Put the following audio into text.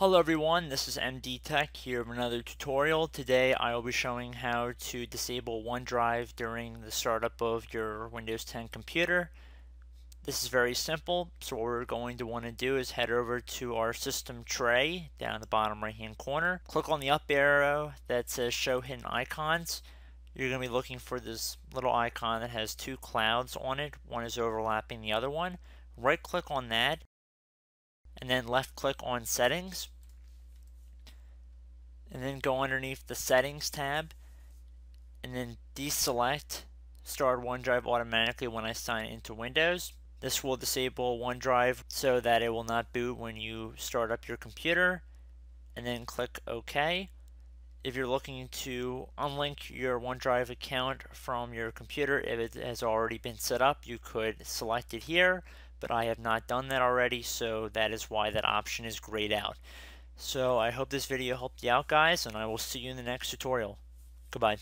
Hello everyone, this is MD Tech here with another tutorial. Today I will be showing how to disable OneDrive during the startup of your Windows 10 computer. This is very simple, so what we're going to want to do is head over to our system tray down in the bottom right hand corner. Click on the up arrow that says show hidden icons. You're going to be looking for this little icon that has two clouds on it. One is overlapping the other one. Right click on that and then left click on settings, and then go underneath the settings tab and then deselect start OneDrive automatically when I sign into Windows. This will disable OneDrive so that it will not boot when you start up your computer, and then click OK. If you're looking to unlink your OneDrive account from your computer, if it has already been set up, you could select it here, but I have not done that already, so that is why that option is grayed out. So I hope this video helped you out, guys, and I will see you in the next tutorial. Goodbye.